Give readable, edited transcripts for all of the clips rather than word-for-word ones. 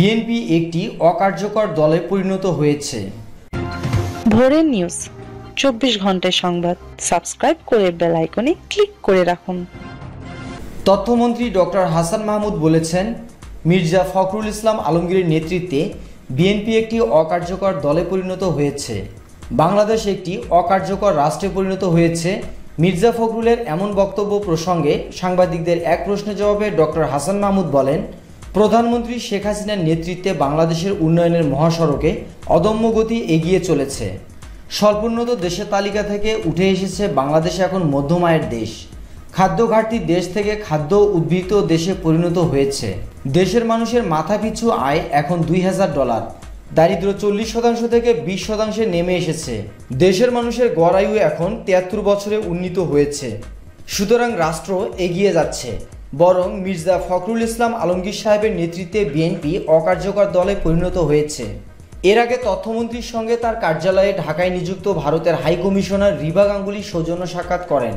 BNP একটি অকার্যকর দলে পরিণত হয়েছে। ভোরের নিউজ ২৪ ঘন্টায় সংবাদ সাবস্ক্রাইব করে বেল আইকনে ক্লিক করে রাখুন। তথ্যমন্ত্রী ড. হাছান মাহমুদ বলেছেন, মির্জা ফখরুল ইসলাম আলমগীরের নেতৃত্বে বিএনপি একটি অকার্যকর দলে পরিণত হয়েছে। বাংলাদেশ একটি অকার্যকর রাষ্ট্রে পরিণত হয়েছে। মির্জা ফখরুলের এমন বক্তব্য প্রসঙ্গে সাংবাদিকদের এক প্রশ্নের জবাবে ড. হাছান মাহমুদ বলেন, প্রধানমন্ত্রী শেখ হাসিনার নেতৃত্বে বাংলাদেশের উন্নয়নের মহাসড়কে অদম্য গতি এগিয়ে চলেছে। স্বল্পোন্নত দেশের তালিকা থেকে উঠে এসেছে বাংলাদেশ। এখন মধ্যম আয়ের দেশ, খাদ্য ঘাটতি দেশ থেকে খাদ্য উদ্বৃত্ত দেশে পরিণত হয়েছে। দেশের মানুষের মাথাপিছু আয় এখন $2000। দারিদ্র্য 40% থেকে 20% নেমে এসেছে। দেশের মানুষের গড় আয়ু এখন 73 বছরে উন্নীত হয়েছে। সুতরাং রাষ্ট্র এগিয়ে যাচ্ছে। বরং মির্জা ফখরুল ইসলাম আলমগীর সাহেবের নেতৃত্বে বিএনপি অকার্যকর দলে পরিণত হয়েছে। এর আগে তথ্যমন্ত্রীর সঙ্গে তার কার্যালয়ে ঢাকায় নিযুক্ত ভারতের হাইকমিশনার রিবা গাঙ্গুলি সৌজন্য সাক্ষাৎ করেন।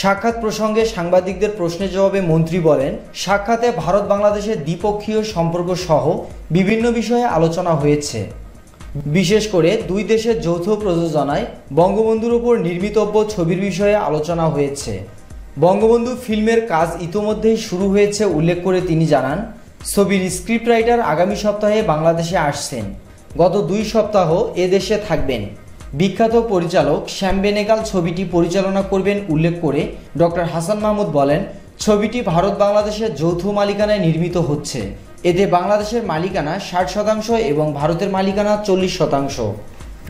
সাক্ষাৎ প্রসঙ্গে সাংবাদিকদের প্রশ্নের জবাবে মন্ত্রী বলেন, সাক্ষাতে ভারত বাংলাদেশের দ্বিপক্ষীয় সম্পর্ক সহ বিভিন্ন বিষয়ে আলোচনা হয়েছে। বিশেষ করে দুই দেশের যৌথ প্রযোজনায় বঙ্গবন্ধুর ওপর নির্মিতব্য ছবির বিষয়ে আলোচনা হয়েছে। বঙ্গবন্ধু ফিল্মের কাজ ইতোমধ্যেই শুরু হয়েছে উল্লেখ করে তিনি জানান, ছবির স্ক্রিপ্ট রাইটার আগামী সপ্তাহে বাংলাদেশে আসছেন, গত 2 সপ্তাহ এ দেশে থাকবেন। বিখ্যাত পরিচালক শ্যাম বেনেগাল ছবিটি পরিচালনা করবেন উল্লেখ করে ড. হাছান মাহমুদ বলেন, ছবিটি ভারত বাংলাদেশের যৌথ মালিকানায় নির্মিত হচ্ছে। এতে বাংলাদেশের মালিকানা 60% এবং ভারতের মালিকানা 40%।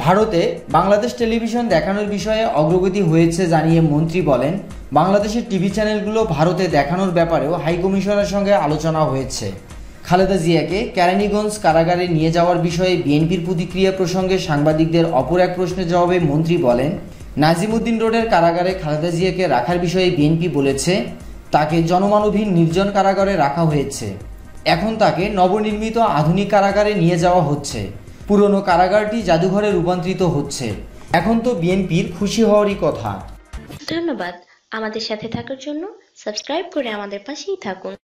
ভারতে বাংলাদেশ টেলিভিশন দেখানোর বিষয়ে অগ্রগতি হয়েছে জানিয়ে মন্ত্রী বলেন, বাংলাদেশের টিভি চ্যানেলগুলো ভারতে দেখানোর ব্যাপারেও হাইকমিশনের সঙ্গে আলোচনা হয়েছে। খালেদা জিয়াকে কেরানীগঞ্জ কারাগারে নিয়ে যাওয়ার বিষয়ে বিএনপির প্রতিক্রিয়া প্রসঙ্গে সাংবাদিকদের অপর এক প্রশ্নের জবাবে মন্ত্রী বলেন, নাজিমুদ্দিন রোডের কারাগারে খালেদা জিয়াকে রাখার বিষয়ে বিএনপি বলেছে, তাকে জনমানবহীন নির্জন কারাগারে রাখা হয়েছে। এখন তাকে নবনির্মিত আধুনিক কারাগারে নিয়ে যাওয়া হচ্ছে। পুরনো কারাগারটি জাদুঘরে রূপান্তরিত হচ্ছে। এখন তো বিএনপির খুশি হওয়ারই কথা। ধন্যবাদ। আমাদের সাথে থাকার জন্য সাবস্ক্রাইব করে আমাদের পাশেই থাকুন।